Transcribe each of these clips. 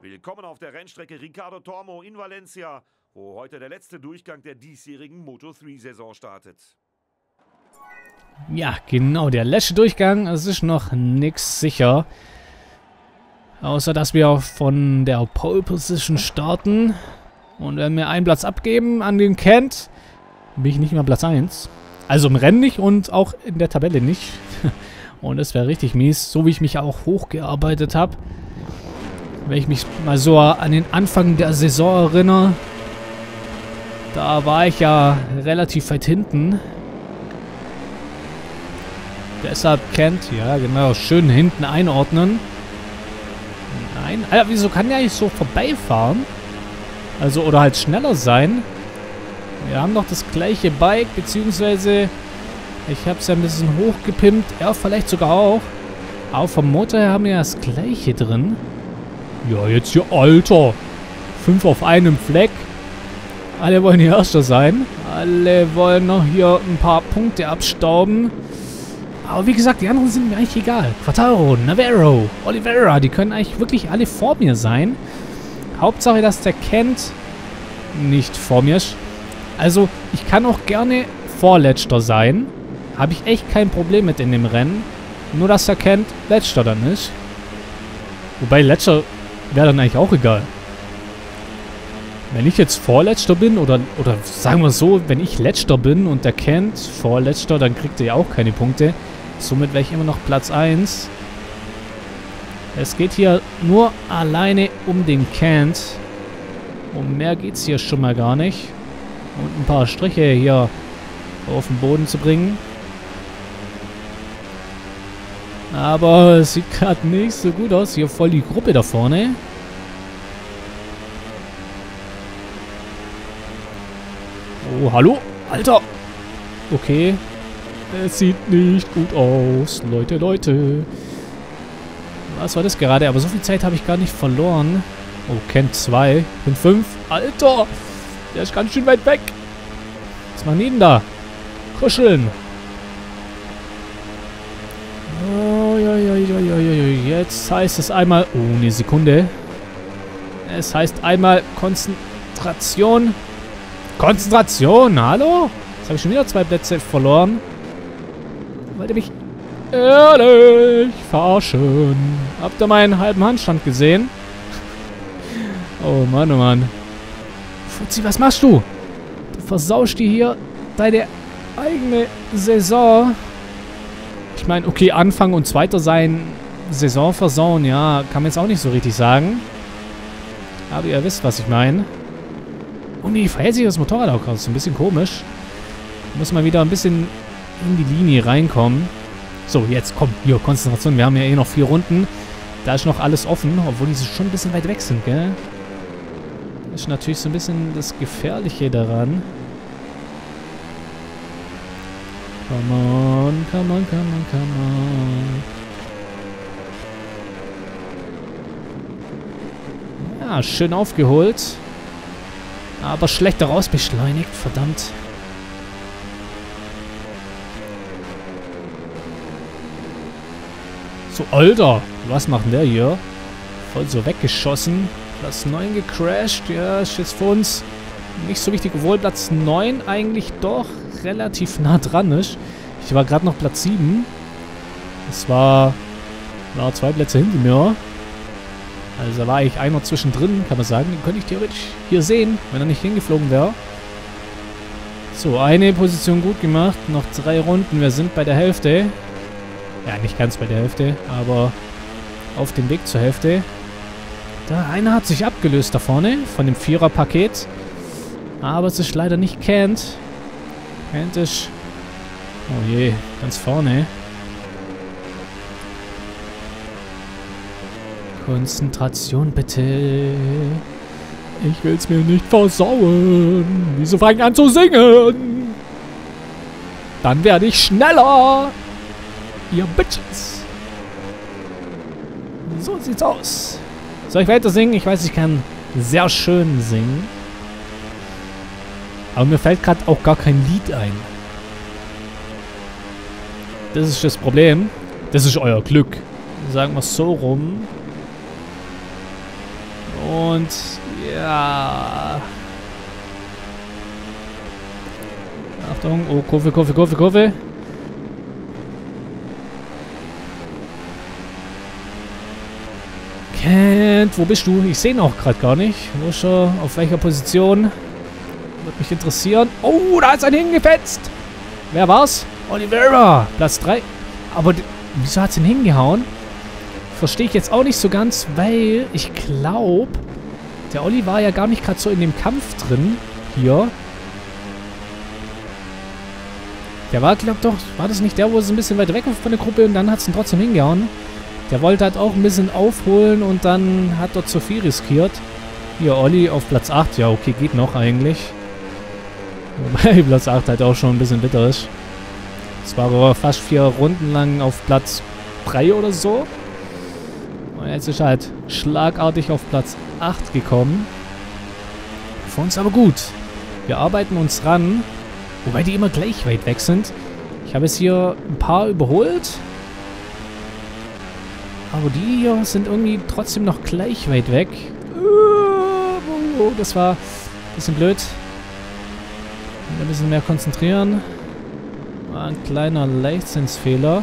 Willkommen auf der Rennstrecke Ricardo Tormo in Valencia, wo heute der letzte Durchgang der diesjährigen Moto3-Saison startet. Ja, genau, der letzte Durchgang. Es ist noch nichts sicher. Außer, dass wir von der Pole Position starten. Und wenn wir einen Platz abgeben an den Kent, bin ich nicht mehr Platz 1. Also im Rennen nicht und auch in der Tabelle nicht. Und das wäre richtig mies, so wie ich mich auch hochgearbeitet habe. Wenn ich mich mal so an den Anfang der Saison erinnere, da war ich ja relativ weit hinten. Deshalb Kent, ja genau, schön hinten einordnen. Nein, Alter, wieso kann der eigentlich so vorbeifahren? Also, oder halt schneller sein. Wir haben doch das gleiche Bike, beziehungsweise ich habe es ja ein bisschen hochgepimpt. Ja, vielleicht sogar auch. Aber vom Motor her haben wir ja das gleiche drin. Ja, jetzt hier, Alter. 5 auf einem Fleck. Alle wollen hier Erster sein. Alle wollen noch hier ein paar Punkte abstauben. Aber wie gesagt, die anderen sind mir eigentlich egal. Quartaro, Navarro, Oliveira, die können eigentlich wirklich alle vor mir sein. Hauptsache, dass der Kent nicht vor mir ist. Also, ich kann auch gerne Vorletzter sein. Habe ich echt kein Problem mit in dem Rennen. Nur, dass der Kent Letzter dann ist. Wobei, Letzter wäre dann eigentlich auch egal. Wenn ich jetzt Vorletzter bin, oder sagen wir so, wenn ich Letzter bin und der Kent Vorletzter, dann kriegt er ja auch keine Punkte. Somit wäre ich immer noch Platz 1. Es geht hier nur alleine um den Kent. Um mehr geht es hier schon mal gar nicht. Und ein paar Striche hier auf den Boden zu bringen. Aber es sieht gerade nicht so gut aus. Hier voll die Gruppe da vorne. Oh, hallo? Alter! Okay. Es sieht nicht gut aus. Leute, Leute. Was war das gerade? Aber so viel Zeit habe ich gar nicht verloren. Oh, Kent 2. Bin 5. Alter! Der ist ganz schön weit weg. Was machen die denn da? Kuscheln. Oh, ja, ja, ja, ja, ja. Jetzt heißt es einmal... Oh, eine Sekunde. Es heißt einmal Konzentration... Konzentration, hallo? Jetzt habe ich schon wieder 2 Plätze verloren. Wollt ihr mich ehrlich verarschen? Habt ihr meinen halben Handstand gesehen? Oh Mann, oh Mann. Fuzzi, was machst du? Du versaust dir hier deine eigene Saison. Ich meine, okay, Anfang und Zweiter sein, Saison versauen, ja, kann man jetzt auch nicht so richtig sagen. Aber ihr wisst, was ich meine. Oh ne, verhält sich das Motorrad auch raus. Ein bisschen komisch. Muss mal wieder ein bisschen in die Linie reinkommen. So, jetzt komm. Hier, Konzentration. Wir haben ja eh noch 4 Runden. Da ist noch alles offen, obwohl die schon ein bisschen weit weg sind, gell? Das ist natürlich so ein bisschen das Gefährliche daran. Come on, come on, come on, come on. Ja, schön aufgeholt. Aber schlecht daraus beschleunigt, verdammt. So, Alter, was macht denn der hier? Voll so weggeschossen. Platz 9 gecrashed, ja, ist jetzt für uns nicht so wichtig, obwohl Platz 9 eigentlich doch relativ nah dran ist. Ich war gerade noch Platz 7. Es war 2 Plätze hinter mir. Also war ich einer zwischendrin, kann man sagen. Den könnte ich theoretisch hier sehen, wenn er nicht hingeflogen wäre. So, eine Position gut gemacht. Noch 3 Runden. Wir sind bei der Hälfte. Ja, nicht ganz bei der Hälfte, aber auf dem Weg zur Hälfte. Da einer hat sich abgelöst da vorne von dem 4er-Paket. Aber es ist leider nicht Kent. Kent ist... Oh je, ganz vorne. Konzentration bitte. Ich will's mir nicht versauen. Wieso fange ich an zu singen? Dann werde ich schneller. Ihr Bitches. So sieht's aus. Soll ich weiter singen? Ich weiß, ich kann sehr schön singen. Aber mir fällt gerade auch gar kein Lied ein. Das ist das Problem. Das ist euer Glück. Sagen wir es so rum. Und ja. Achtung. Oh, Kurve, Kurve, Kurve, Kurve. Kent, wo bist du? Ich sehe ihn auch gerade gar nicht. Wo ist er? Auf welcher Position? Würde mich interessieren. Oh, da ist ein hingefetzt. Wer war's? Oliveira. Platz 3. Aber wieso hat es ihn hingehauen? Verstehe ich jetzt auch nicht so ganz, weil ich glaube, der Olli war ja gar nicht gerade so in dem Kampf drin. Hier. Der war, glaube ich, doch, war das nicht der, wo es ein bisschen weit weg war von der Gruppe und dann hat es ihn trotzdem hingehauen? Der wollte halt auch ein bisschen aufholen und dann hat er zu viel riskiert. Hier, Olli auf Platz 8. Ja, okay, geht noch eigentlich. Wobei Platz 8 halt auch schon ein bisschen bitter ist. Es war aber fast 4 Runden lang auf Platz 3 oder so. Und jetzt ist halt schlagartig auf Platz 8 gekommen. Für uns aber gut. Wir arbeiten uns ran. Wobei die immer gleich weit weg sind. Ich habe jetzt hier ein paar überholt. Aber die hier sind irgendwie trotzdem noch gleich weit weg. Oh, das war ein bisschen blöd. Ein bisschen mehr konzentrieren. War ein kleiner Leichtsinnsfehler.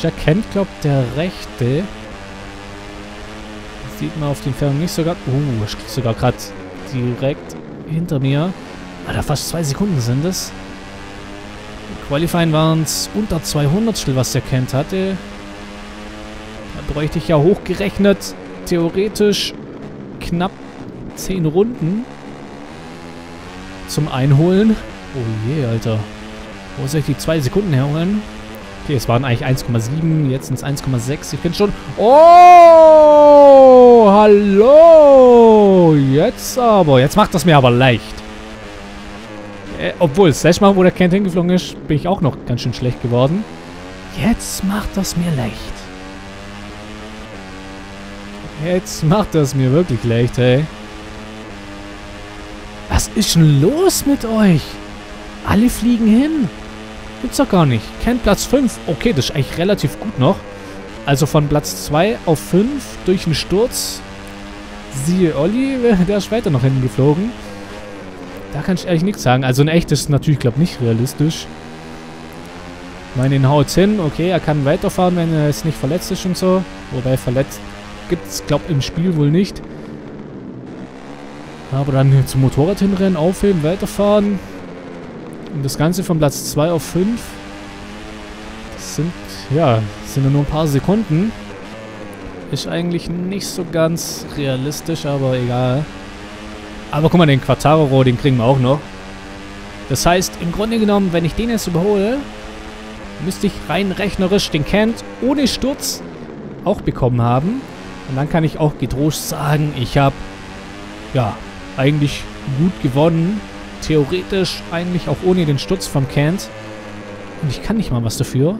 Jack Kent, glaube ich, der rechte. Das sieht man auf den Fährungen nicht sogar. Oh, das steht sogar gerade direkt hinter mir. Alter, fast 2 Sekunden sind es. Im Qualifying waren es unter 200, was der Kent hatte. Da bräuchte ich ja hochgerechnet theoretisch knapp 10 Runden zum Einholen. Oh je, Alter. Wo soll ich die 2 Sekunden herholen? Okay, es waren eigentlich 1,7, jetzt sind es 1,6. Ich bin schon... Oh, hallo! Jetzt aber. Jetzt macht das mir aber leicht. Obwohl, selbst mal, wo der Kent hingeflogen ist, bin ich auch noch ganz schön schlecht geworden. Jetzt macht das mir leicht. Jetzt macht das mir wirklich leicht, hey. Was ist denn los mit euch? Alle fliegen hin. Gibt's doch gar nicht. Kent Platz 5. Okay, das ist eigentlich relativ gut noch. Also von Platz 2 auf 5 durch einen Sturz. Siehe Olli, der ist weiter noch hingeflogen. Da kann ich ehrlich nichts sagen. Also ein echtes ist natürlich, glaube ich, nicht realistisch. Ich meine, den haut's hin. Okay, er kann weiterfahren, wenn er jetzt nicht verletzt ist und so. Wobei verletzt gibt's, glaube ich, im Spiel wohl nicht. Aber dann zum Motorrad hinrennen, aufheben, weiterfahren. Und das Ganze von Platz 2 auf 5. Das sind, ja, nur ein paar Sekunden. Ist eigentlich nicht so ganz realistisch, aber egal. Aber guck mal, den Quartaro, den kriegen wir auch noch. Das heißt, im Grunde genommen, wenn ich den jetzt überhole, müsste ich rein rechnerisch den Kent ohne Sturz auch bekommen haben. Und dann kann ich auch getrost sagen, ich habe, ja, eigentlich gut gewonnen. Theoretisch eigentlich auch ohne den Sturz vom Kent. Und ich kann nicht mal was dafür.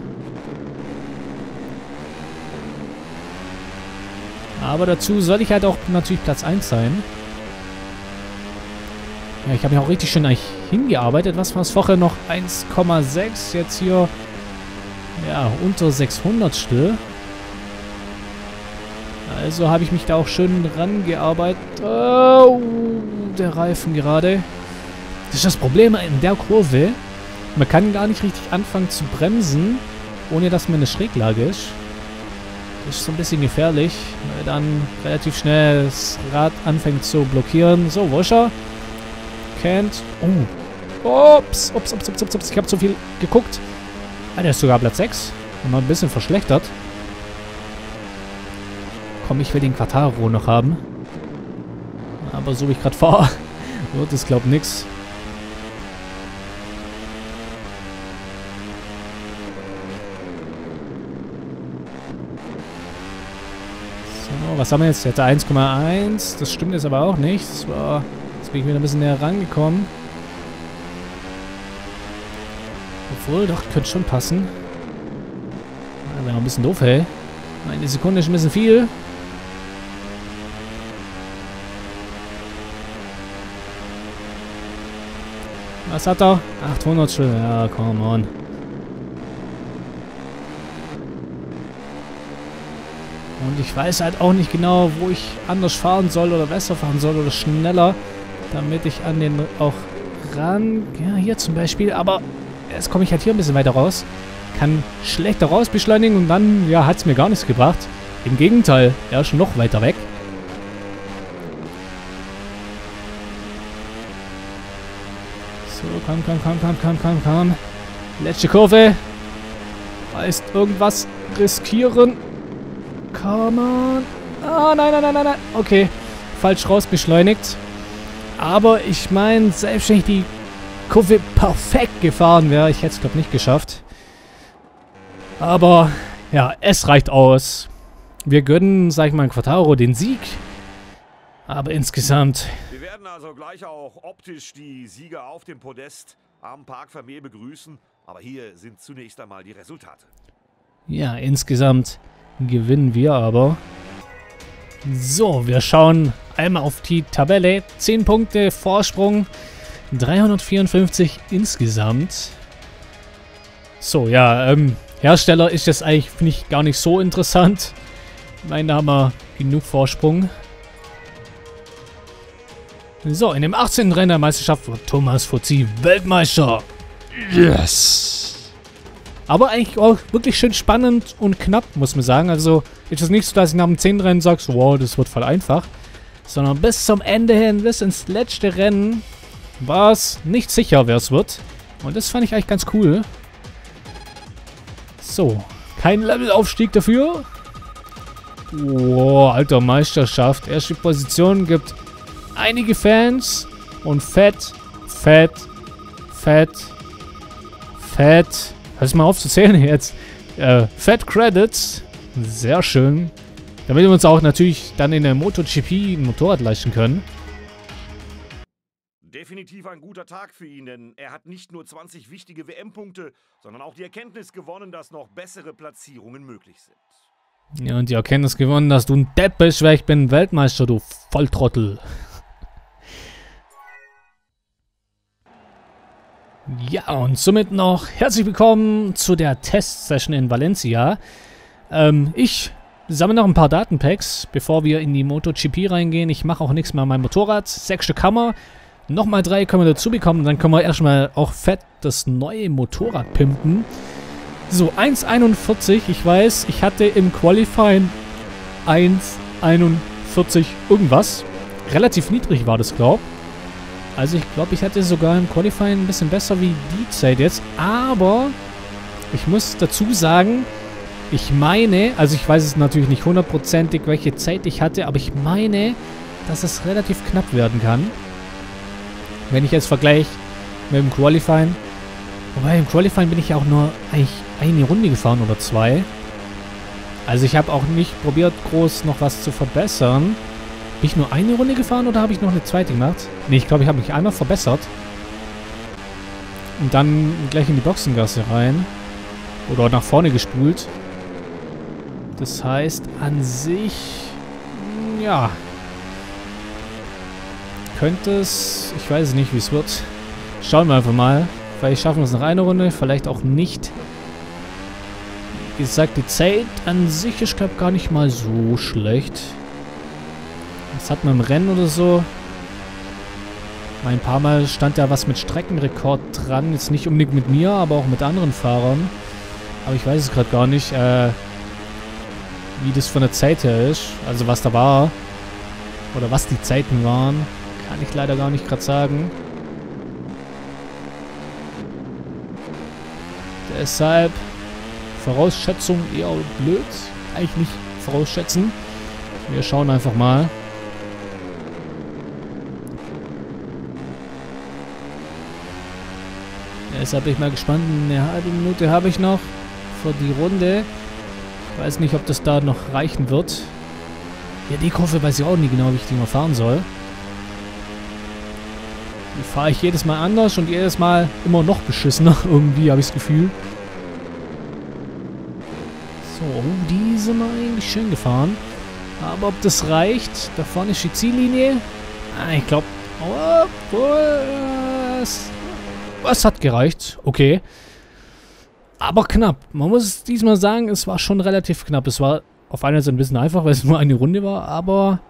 Aber dazu soll ich halt auch natürlich Platz 1 sein. Ja, ich habe mich auch richtig schön eigentlich hingearbeitet. Was war es vorher noch? 1,6. Jetzt hier, ja, unter 600stel. Also habe ich mich da auch schön rangearbeitet. Oh, der Reifen gerade. Das ist das Problem in der Kurve. Man kann gar nicht richtig anfangen zu bremsen, ohne dass man eine Schräglage ist. Das ist so ein bisschen gefährlich, weil dann relativ schnell das Rad anfängt zu blockieren. So, wo ist er? Kent. Oh. Ups, ups, ups, ups, ups, ups. Ich habe zu viel geguckt. Ah, der ist sogar Platz 6. Nochmal ein bisschen verschlechtert. Komm, ich will den Quartaro noch haben. Aber so wie ich gerade fahre, wird es, glaube ich, nichts. Was haben wir jetzt? Der hatte 1,1. Das stimmt jetzt aber auch nicht. Das war, jetzt bin ich wieder ein bisschen näher rangekommen. Obwohl, doch, könnte schon passen. Das wäre noch ein bisschen doof, hey. Eine Sekunde ist ein bisschen viel. Was hat er? 800stel. Ja, come on. Und ich weiß halt auch nicht genau, wo ich anders fahren soll oder besser fahren soll oder schneller, damit ich an den auch ran... Ja, hier zum Beispiel, aber jetzt komme ich halt hier ein bisschen weiter raus. Kann schlechter raus beschleunigen und dann, ja, hat es mir gar nichts gebracht. Im Gegenteil, er ist schon noch weiter weg. So, komm, komm, komm, komm, komm, komm, komm. Letzte Kurve. Heißt irgendwas riskieren. Come on. Ah, nein, nein, nein, nein, nein. Okay, falsch raus beschleunigt. Aber ich meine, selbst wenn ich die Kurve perfekt gefahren wäre, ich hätte es, glaube ich, nicht geschafft. Aber, ja, es reicht aus. Wir gönnen, sag ich mal, Quartaro den Sieg. Aber insgesamt... Wir werden also gleich auch optisch die Sieger auf dem Podest am Parc Vermeer begrüßen. Aber hier sind zunächst einmal die Resultate. Ja, insgesamt gewinnen wir aber. So, wir schauen einmal auf die Tabelle. 10 Punkte Vorsprung. 354 insgesamt. So, ja, Hersteller ist jetzt eigentlich, finde ich, gar nicht so interessant. Ich meine, da haben wir genug Vorsprung. So, in dem 18. Rennen der Meisterschaft wird Thomas Fuzzi Weltmeister. Yes! Aber eigentlich auch wirklich schön spannend und knapp, muss man sagen. Also ist es nicht so, dass ich nach dem 10. Rennen sagst, wow, das wird voll einfach. Sondern bis zum Ende hin, bis ins letzte Rennen, war es nicht sicher, wer es wird. Und das fand ich eigentlich ganz cool. So, kein Levelaufstieg dafür. Wow, alter Meisterschaft. Erste Position gibt einige Fans. Und fett, fett, fett, fett. Hör's mal auf zu zählen jetzt. Fett Credits. Sehr schön. Damit wir uns auch natürlich dann in der MotoGP ein Motorrad leisten können. Definitiv ein guter Tag für ihn, denn er hat nicht nur 20 wichtige WM-Punkte, sondern auch die Erkenntnis gewonnen, dass noch bessere Platzierungen möglich sind. Ja, und die Erkenntnis gewonnen, dass du ein Depp bist, weil ich bin Weltmeister, du Volltrottel. Ja, und somit noch herzlich willkommen zu der Test-Session in Valencia. Ich sammle noch ein paar Datenpacks, bevor wir in die MotoGP reingehen. Ich mache auch nichts mehr an meinem Motorrad. 6 Stück Hammer. Nochmal 3 können wir dazu bekommen. Dann können wir erstmal auch fett das neue Motorrad pimpen. So, 1,41. Ich weiß, ich hatte im Qualifying 1,41 irgendwas. Relativ niedrig war das, glaube ich. Also ich glaube, ich hatte sogar im Qualifying ein bisschen besser wie die Zeit jetzt. Aber ich muss dazu sagen, ich meine, also ich weiß es natürlich nicht hundertprozentig, welche Zeit ich hatte, aber ich meine, dass es relativ knapp werden kann. Wenn ich jetzt vergleiche mit dem Qualifying. Wobei im Qualifying bin ich ja auch nur eigentlich eine Runde gefahren oder 2. Also ich habe auch nicht probiert, groß noch was zu verbessern. Bin ich nur eine Runde gefahren oder habe ich noch eine zweite gemacht? Ne, ich glaube, ich habe mich einmal verbessert. Und dann gleich in die Boxengasse rein. Oder nach vorne gespult. Das heißt, an sich... Ja... Könnte es... Ich weiß nicht, wie es wird. Schauen wir einfach mal. Vielleicht schaffen wir es nach einer Runde, vielleicht auch nicht. Wie gesagt, die Zeit an sich ist, glaube ich, gar nicht mal so schlecht. Das hat man im Rennen oder so. Ein paar Mal stand da was mit Streckenrekord dran. Jetzt nicht unbedingt mit mir, aber auch mit anderen Fahrern. Aber ich weiß es gerade gar nicht, wie das von der Zeit her ist. Also was da war. Oder was die Zeiten waren. Kann ich leider gar nicht gerade sagen. Deshalb Vorausschätzung eher blöd. Eigentlich nicht vorausschätzen. Wir schauen einfach mal. Deshalb bin ich mal gespannt. Eine halbe Minute habe ich noch für die Runde. Ich weiß nicht, ob das da noch reichen wird. Ja, die Kurve weiß ich auch nicht genau, wie ich die mal fahren soll. Die fahre ich jedes Mal anders und jedes Mal immer noch beschissener. Irgendwie habe ich das Gefühl. So, die sind mal eigentlich schön gefahren. Aber ob das reicht? Da vorne ist die Ziellinie. Ah, ich glaube... Was hat gereicht? Okay. Aber knapp. Man muss diesmal sagen, es war schon relativ knapp. Es war Auf einer Seite ein bisschen einfach, weil es nur eine Runde war, aber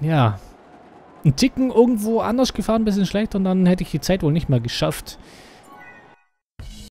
ja, ein Ticken irgendwo anders gefahren, ein bisschen schlecht und dann hätte ich die Zeit wohl nicht mal geschafft.